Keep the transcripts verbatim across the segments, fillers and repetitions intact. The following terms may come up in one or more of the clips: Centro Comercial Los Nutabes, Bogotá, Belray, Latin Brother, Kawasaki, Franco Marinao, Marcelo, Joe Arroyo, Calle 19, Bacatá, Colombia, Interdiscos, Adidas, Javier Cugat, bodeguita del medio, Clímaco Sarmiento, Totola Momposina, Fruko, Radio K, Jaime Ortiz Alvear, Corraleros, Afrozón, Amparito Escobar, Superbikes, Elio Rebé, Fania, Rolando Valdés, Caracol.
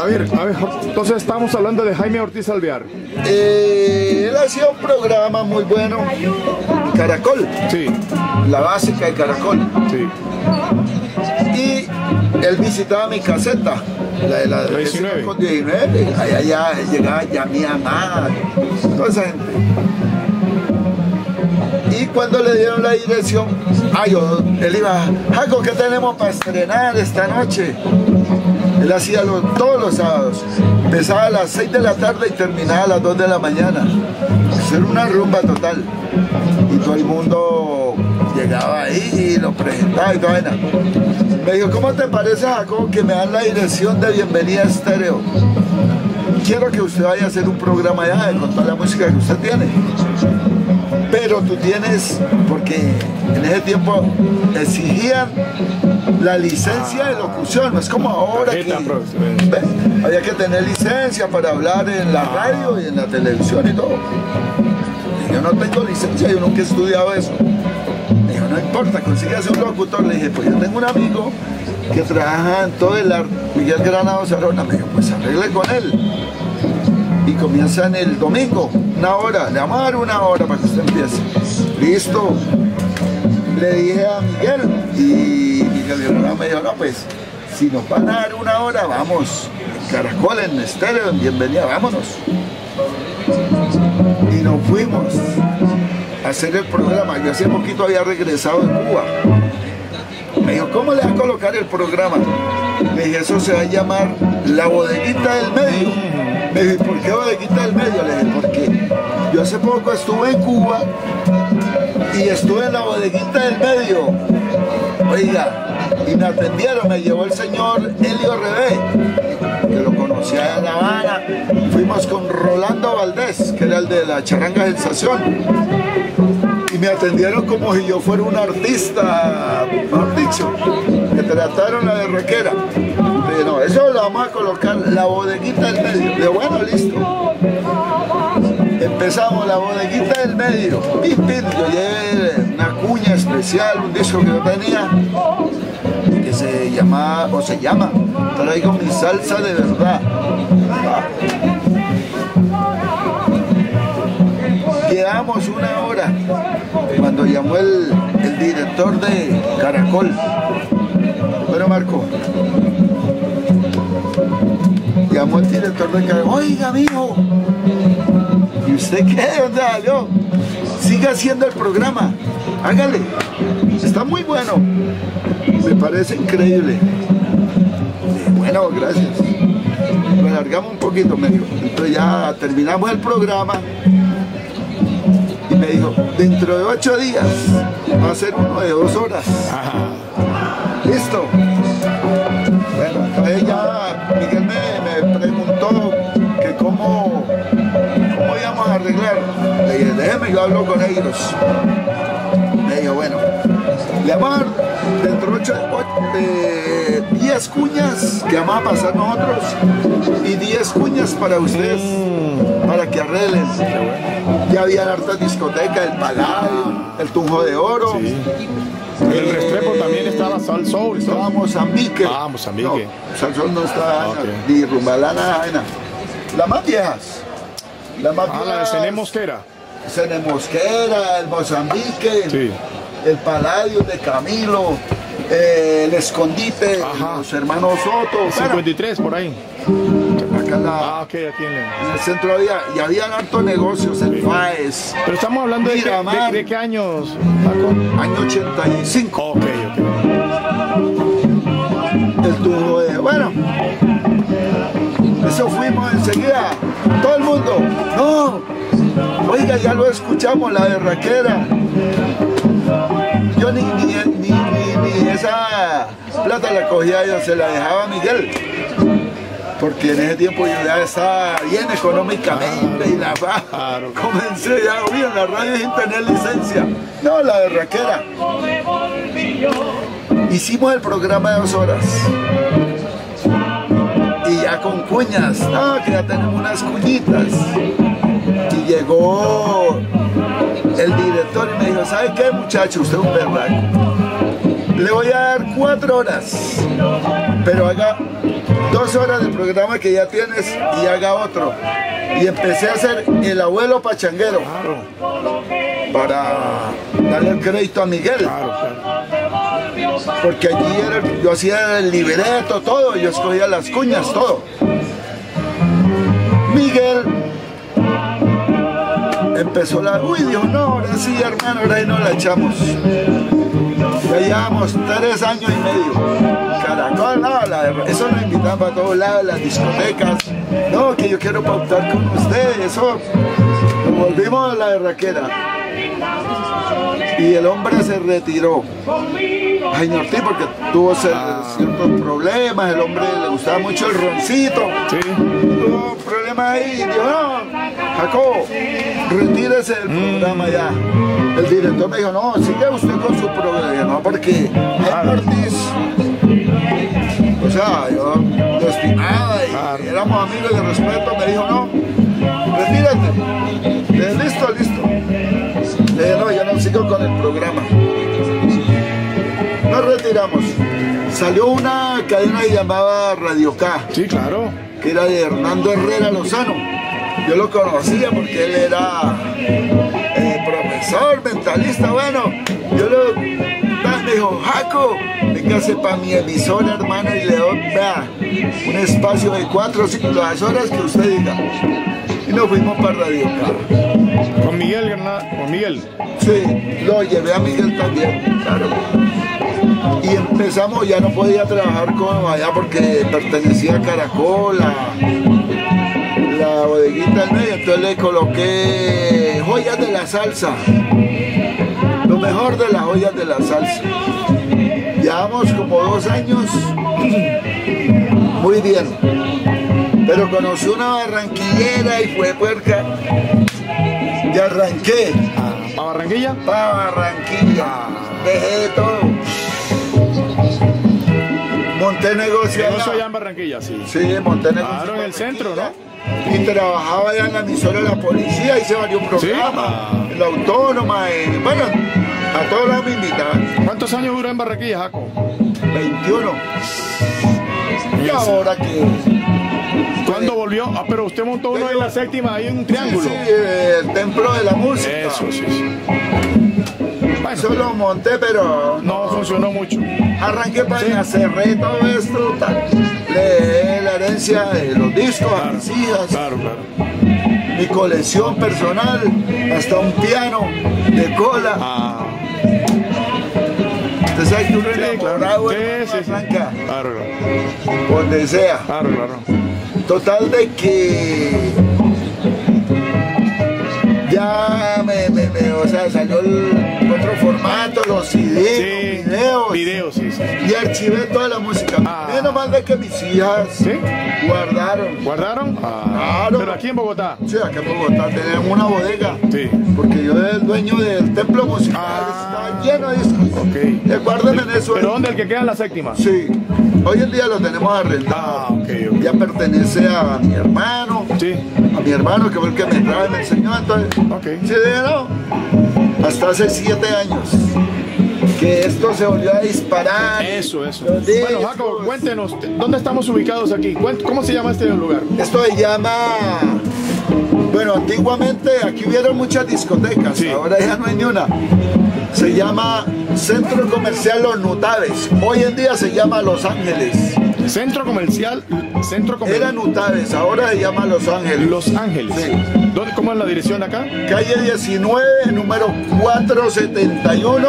A ver, a ver, entonces estamos hablando de Jaime Ortiz Alvear. Eh, él hacía un programa muy bueno, Caracol. Sí. La básica de Caracol. Sí. Y él visitaba mi caseta, la de la, la diecinueve. Con diecinueve, allá, allá llegaba ya mi mamá, toda esa gente. Y cuando le dieron la dirección, ay, yo, él iba, Jaco, ¿qué tenemos para estrenar esta noche? Él hacía lo, todos los sábados, empezaba a las seis de la tarde y terminaba a las dos de la mañana. Hacer una rumba total. Y todo el mundo llegaba ahí y lo presentaba y toda vaina. Me dijo, ¿cómo te parece, Jacob, que me dan la dirección de Bienvenida a Estéreo? Quiero que usted vaya a hacer un programa allá con toda la música que usted tiene. Pero tú tienes, porque en ese tiempo exigían la licencia de locución, no es como ahora que ¿ves? Había que tener licencia para hablar en la radio y en la televisión y todo. Y yo no tengo licencia, yo nunca he estudiado eso. Me dijo, no importa, consíguese un locutor. Le dije, pues yo tengo un amigo que trabaja en todo el arte, Miguel Granados Arona. Me dijo, pues arregle con él. Y comienzan el domingo, una hora, le vamos a dar una hora para que usted empiece. Listo. Le dije a Miguel y Miguel me dijo, no, pues si nos van a dar una hora, vamos. Caracol, en Estéreo, en Bienvenida, vámonos. Y nos fuimos a hacer el programa. Yo hace poquito había regresado de Cuba. Me dijo, ¿cómo le vas a colocar el programa? Le dije, eso se va a llamar La Bodeguita del Medio. Me dijo, ¿por qué Bodeguita del Medio? Le dije, ¿por qué? Yo hace poco estuve en Cuba y estuve en la bodeguita del medio. Oiga, y me atendieron, me llevó el señor Elio Rebé, que lo conocía en La Habana. Fuimos con Rolando Valdés, que era el de la charanga sensación. Y me atendieron como si yo fuera un artista, mejor dicho, me trataron la de rockera. Pero eso lo vamos a colocar, La Bodeguita del Medio. De bueno, listo. Empezamos La Bodeguita del Medio. Pim, pim, yo llevé una cuña especial, un disco que yo tenía, que se llamaba, o se llama, Traigo mi salsa de verdad. Quedamos una hora cuando llamó el, el director de Caracol. Bueno, Marco, llamó el director de Caracol. Oiga, mijo, ¿y usted qué? ¿Dónde salió? Siga haciendo el programa, hágale, está muy bueno, me parece increíble. Bueno, gracias. Nos alargamos un poquito, medio. Entonces ya terminamos el programa. Me dijo, dentro de ocho días va a ser uno de dos horas. Ajá. Listo. Bueno, entonces ya Miguel me, me preguntó que cómo, cómo íbamos a arreglar. Le dije, déjeme, yo hablo con ellos. Me dijo, bueno, le vamos a dar dentro de ocho, eh, diez cuñas que vamos a pasar nosotros y diez cuñas para ustedes, para que arreglen. Ya había hartas discotecas, el Paladio, el Tunjo de Oro. Sí. En el eh, Restrepo también estaba Sal Soul. Estaba Mozambique. Ah, Mozambique. No, Sal Soul no estaba, okay. Ni Rumbalana, nada. Las más viejas. Las más ah, viejas. La de Cené Mosquera. Cené Mosquera, el Mozambique, sí. El Paladio de Camilo, eh, el Escondite, ajá. Los hermanos Soto. cincuenta y tres, por ahí. Acá la, ah, okay, aquí en, el... en el centro había, y había hartos negocios, el F A E S. Pero estamos hablando de, de, de, de qué años, Paco. Año ochenta y cinco. Ok, ok. El tubo de... Bueno, eso fuimos enseguida. Todo el mundo. No, oiga, ya lo escuchamos, la berraquera. Yo ni, ni, ni, ni, ni esa plata la cogía, yo se la dejaba a Miguel. Porque en ese tiempo yo ya estaba bien económicamente, claro, y la paz. Claro. Comencé ya, oye, en la radio sin tener licencia. No, la berraquera. Hicimos el programa de dos horas. Y ya con cuñas, no, que ya tenemos unas cuñitas. Y llegó el director y me dijo, ¿sabe qué, muchacho? Usted es un berraco. Le voy a dar cuatro horas, pero haga dos horas del programa que ya tienes y haga otro. Y empecé a hacer el abuelo pachanguero, claro, para darle el crédito a Miguel. Claro, claro. Porque allí era, yo hacía el libreto, todo, yo escogía las cuñas, todo. Miguel empezó la... Uy, dijo, no, ahora sí, hermano, ahora ahí no la echamos. Ya llevamos tres años y medio. Caracol, no, la, eso nos invitaban para todos lados, las discotecas. No, que yo quiero pautar con ustedes, eso. Nos volvimos a la berraquera. Y el hombre se retiró. Jaime Ortiz, porque tuvo ah. ciertos problemas, el hombre le gustaba mucho el roncito. Sí. Tuvo problemas ahí, dijo, no, Jacob, retírese del mm. programa ya. El director me dijo, no, siga usted con su programa, no, porque Jaime Ortiz, o sea, yo destinaba y claro, éramos amigos de respeto, me dijo, no, retírate. Le dije, listo, listo. Le dije, no, yo no sigo con el programa. Nos retiramos. Salió una cadena que llamaba Radio K. Sí, claro. Que era de Hernando Herrera Lozano. Yo lo conocía porque él era eh, profesor, mentalista. Bueno, yo lo... me dijo, Jaco, véngase para mi emisora, hermano, y le doy vea, un espacio de cuatro o cinco horas que usted diga. Y nos fuimos para Radio K. ¿Con Miguel, Granada? ¿Con Miguel? Sí, lo llevé a Miguel también, claro. Y empezamos, ya no podía trabajar con allá porque pertenecía a Caracol, la, la bodeguita del medio, entonces le coloqué joyas de la salsa, lo mejor de las joyas de la salsa. Llevamos como dos años, muy bien, pero conocí una barranquillera y fue puerca, y arranqué. ¿Para Barranquilla? Para Barranquilla, dejé de todo. Monté negocio allá en Barranquilla, sí. Sí, monté negocio. Claro, en el centro, ¿no? Y trabajaba allá en la emisora de la policía, hice varios programas, en la autónoma, en... bueno, a todos lados me invitaban. ¿Cuántos años duró en Barranquilla, Jaco? veintiuno. Y ahora que... ¿Cuándo volvió? Ah, pero usted montó uno en la séptima, ahí en un triángulo. Sí, sí, el templo de la música. Eso, sí, sí. Eso lo monté, pero no, no funcionó mucho. Arranqué para cerré sí. todo esto, tal. Le dejé la herencia de los discos, claro, a mis hijas, claro, claro, mi colección personal, hasta un piano de cola. Ah. Usted sabe que un enamorado es arranca, claro, donde sea. Claro, claro. Total de que ya me, me, me, o sea, salió el otro formato, los C Ds, sí, videos, videos sí, sí. Y archivé toda la música. Ah. Menos mal de que mis hijas ¿Sí? guardaron. ¿Guardaron? Ah. Claro. Pero aquí en Bogotá. Sí, aquí en Bogotá tenemos una bodega. Sí. Porque yo era el dueño del templo musical, ah, estaba lleno de discos. Okay. Guarden en eso. ¿Pero ahí, dónde el que queda en la séptima? Sí. Hoy en día lo tenemos arrendado. Ah, okay, okay. Ya pertenece a mi hermano. Sí. A mi hermano que fue el que me trae y me enseñó. Entonces, okay, sí, no, hasta hace siete años que esto se volvió a disparar. Eso, eso. Bueno, Jaco, cuéntenos, ¿dónde estamos ubicados aquí? ¿Cómo se llama este lugar? Esto se llama... Bueno, antiguamente aquí hubieron muchas discotecas, sí, ahora ya no hay ni una. Se llama Centro Comercial Los Nutabes. Hoy en día se llama Los Ángeles. Centro Comercial... Centro comercial. Era Nutabes, ahora se llama Los Ángeles. Los Ángeles. Sí. ¿Dónde, cómo es la dirección acá? Calle diecinueve, número cuatrocientos setenta y uno,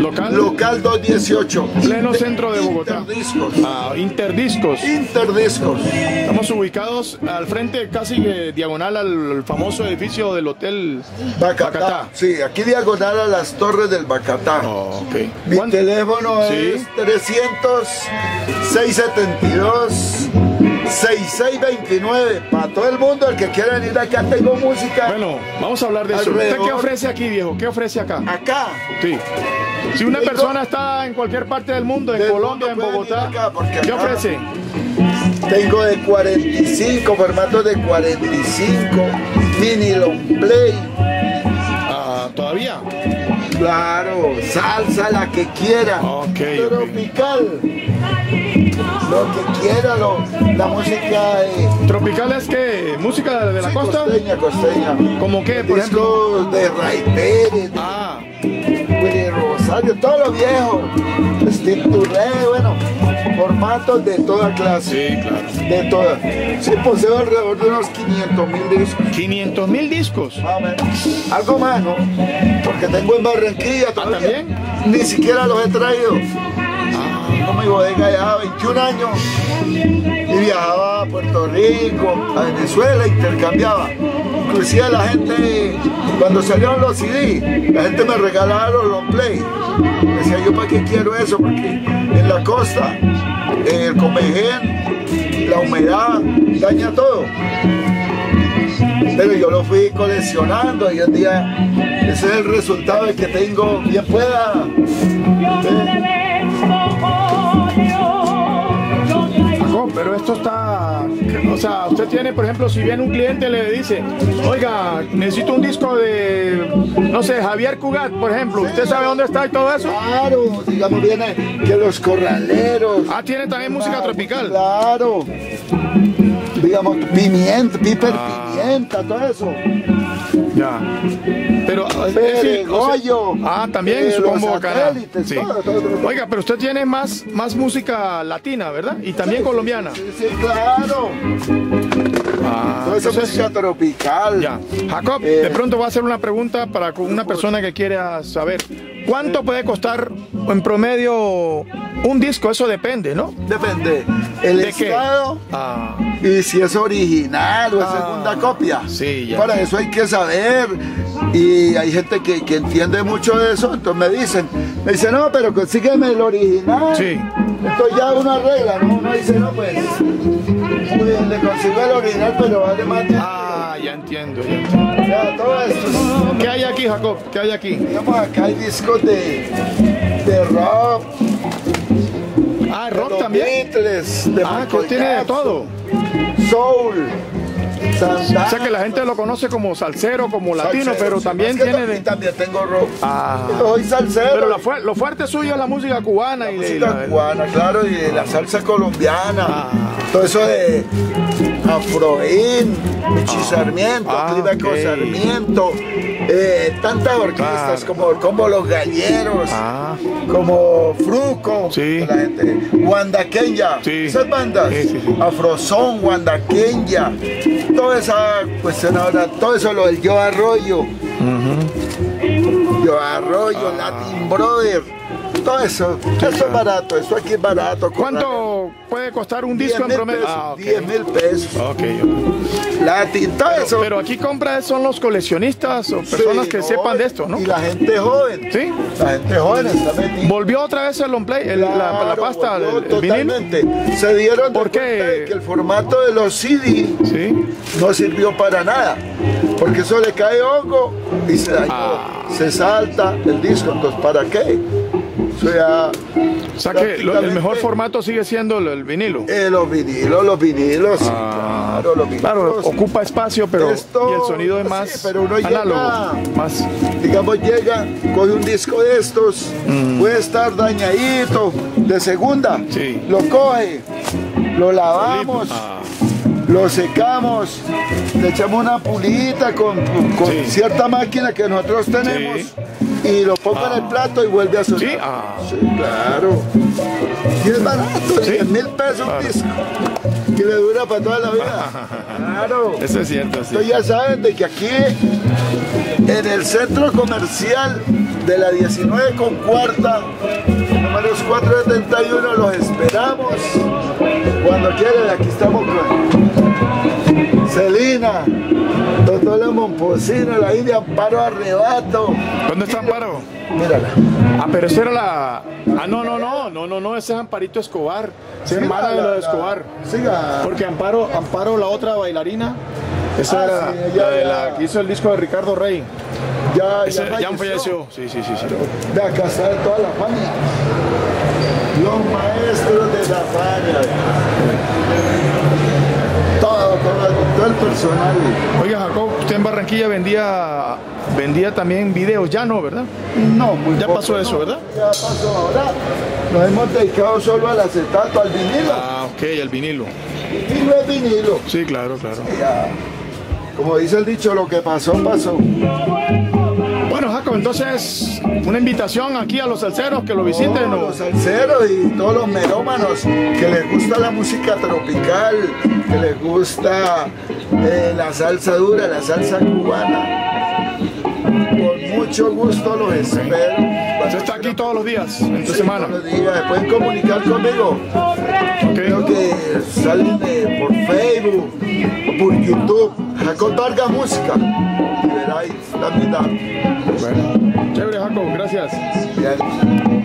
local, local dos dieciocho. Pleno Inter centro de Bogotá. Interdiscos. Ah, Interdiscos. Interdiscos. Estamos ubicados al frente, casi eh, diagonal al, al famoso edificio del hotel Bacatá. Bacatá. Sí, aquí diagonal a las torres del Bacatá. Oh, okay. Mi ¿cuánto? Teléfono ¿sí? es trescientos, seiscientos setenta y dos, sesenta y seis veintinueve, para todo el mundo, el que quieran ir acá, tengo música. Bueno, vamos a hablar de eso. ¿Usted qué ofrece aquí, viejo? ¿Qué ofrece acá? Acá. Sí. Si una persona está en cualquier parte del mundo, en Colombia, en Bogotá, ¿qué ofrece? Tengo de cuarenta y cinco, formatos de cuarenta y cinco, mini long play. Ah, ¿todavía? Claro, salsa la que quiera. Okay, tropical. Okay. Lo que quiera, lo, la música. Eh, ¿Tropical es qué? ¿Música de la sí, costa? Costeña, costeña. ¿Cómo qué? Por ejemplo, de Ray Pérez, ah. de Rosario, todos los viejos. Estirturé, bueno, formatos de toda clase. Sí, claro. De todas. Sí, poseo alrededor de unos quinientos mil discos. ¿quinientos mil discos? Amén. Algo más, ¿no? Porque tengo en Barranquilla todavía. ¿Ah, también? Ni siquiera los he traído. Tengo mi bodega ya veintiún años y viajaba a Puerto Rico, a Venezuela, intercambiaba. Inclusive la gente, cuando salieron los C D, la gente me regalaba los long play. Decía yo, ¿para qué quiero eso? Porque en la costa, el comején, la humedad, daña todo. Pero yo lo fui coleccionando y hoy día ese es el resultado de que tengo, bien pueda. ¿Sí? Pero esto está, o sea, usted tiene, por ejemplo, si viene un cliente le dice, oiga, necesito un disco de, no sé, Javier Cugat, por ejemplo, ¿usted sabe dónde está y todo eso? Claro, digamos, viene que los Corraleros. Ah, tiene también música claro, tropical. Claro, digamos, pimienta, piper ah. pimienta, todo eso. Ya, pero... Pérez, Goyo, ah, también, supongo, acá. Sí. Oiga, pero usted tiene más, más música latina, ¿verdad? Y también sí, colombiana. Sí, sí, claro. Ah, todo eso es música sí. tropical. Ya. Jacob, eh, de pronto voy a hacer una pregunta para una persona que quiera saber. ¿Cuánto eh, puede costar en promedio un disco? Eso depende, ¿no? Depende. El ¿De estado qué? Ah. Y si es original o es ah, segunda copia. Sí, ya. Para eso hay que saber. Y hay gente que, que entiende mucho de eso, entonces me dicen, me dicen, no, pero consígueme el original. Sí. Entonces ya uno arregla, ¿no? Uno dice, no, pues, pues le consigo el original, pero vale más. Ah, ya entiendo, ya entiendo. O sea, todo esto. ¿Qué hay aquí, Jacob? ¿Qué hay aquí? Digamos, acá hay discos de, de rock. Ah, de rock también. Beatles, de ah, que tiene de todo. Soul. Santana, o sea que la gente lo conoce como salsero, como latino, salsero, pero también tiene... También, de... también tengo rock. Ah, soy salsero. Pero lo, fu lo fuerte suyo es la música cubana. La y música de la... cubana, claro, y de la salsa colombiana. Ah, todo eso de Afroín, ah, Sarmiento, ah, Clímaco okay. Sarmiento, eh, tantas orquestas claro. como, como Los Galleros, ah, como Fruko, sí. la gente, Wandaquenya, sí. esas bandas, sí, sí, sí. Afrozón, Wandaquenya. Toda esa cuestión ahora, todo eso lo del Joe Arroyo, uh-huh. Joe Arroyo, ah. Latin Brother, todo eso, eso ah. es barato, eso aquí es barato. ¿Cuánto puede costar un disco en promedio? Ah, okay. diez mil pesos. Okay, okay. Latin, todo pero, eso. Pero aquí compra son los coleccionistas o personas sí, que joven, sepan de esto, ¿no? Y la gente joven. Sí. La gente joven está metida. ¿Volvió otra vez el long play, el, claro, la, la pasta, volvió, el, el totalmente. Vinil? Se dieron ¿Por de qué? Cuenta de que el formato de los C D ¿Sí? no sirvió para nada. Porque eso le cae hongo y se dañó. Ah. Se salta el disco. Entonces, ¿para qué? O sea, o sea que el mejor formato sigue siendo el, el vinilo. Eh, los vinilos, los vinilos, ah, sí, claro, los vinilos. Claro, ocupa espacio, pero esto, y el sonido es más sí, pero uno análogo. Llega, más. Digamos, llega, coge un disco de estos, mm. puede estar dañadito, de segunda, sí. lo coge, lo lavamos. Lo secamos, le echamos una pulita con, con sí. cierta máquina que nosotros tenemos sí. y lo pongo ah. en el plato y vuelve a sonar. Sí, ah. sí claro. Y es barato, ¿Sí? diez mil pesos claro. un disco. Que le dura para toda la vida. Claro. Eso es cierto, sí. Entonces ya saben de que aquí, en el centro comercial de la diecinueve con cuarta, números cuatrocientos setenta y uno, los esperamos. Cuando quieran, aquí estamos con Celina, Totola Momposina, la India, Amparo Arrebato. ¿Dónde está Amparo? Mírala. Ah, pero esa era la... Ah, no, no, no, no, no, no, ese es Amparito Escobar. Esa es hermana de la de Escobar. Siga. Porque Amparo, Amparo, la otra bailarina, esa ah, era sí, ya, la, de la que hizo el disco de Ricardo Rey. Ya, ese, ya, ya falleció. Sí, sí, sí, sí. De acá está toda la familia. Los maestros de la Fania, todo todo, todo el personal. Oiga, Jacob, usted en Barranquilla vendía vendía también videos, ya no, ¿verdad? No, muy Ya poco, pasó eso, no, ¿verdad? Ya pasó, ahora nos hemos dedicado solo al acetato, al vinilo. Ah, ok, al vinilo. Vinilo es vinilo. Sí, claro, claro. Ya, como dice el dicho, lo que pasó, pasó. Bueno, Jacob, entonces, una invitación aquí a los salseros que lo visiten. Oh, ¿no? Los salseros y todos los melómanos que les gusta la música tropical, que les gusta eh, la salsa dura, la salsa cubana. Con mucho gusto los espero. Usted está aquí todos los días, en tu sí, semana. Todos los días, pueden comunicar conmigo. Okay. Creo que salen eh, por Facebook, por YouTube, Jacob Vargas Música. Y verá ahí la mitad. Bueno, chévere, Jacob, gracias. Bien.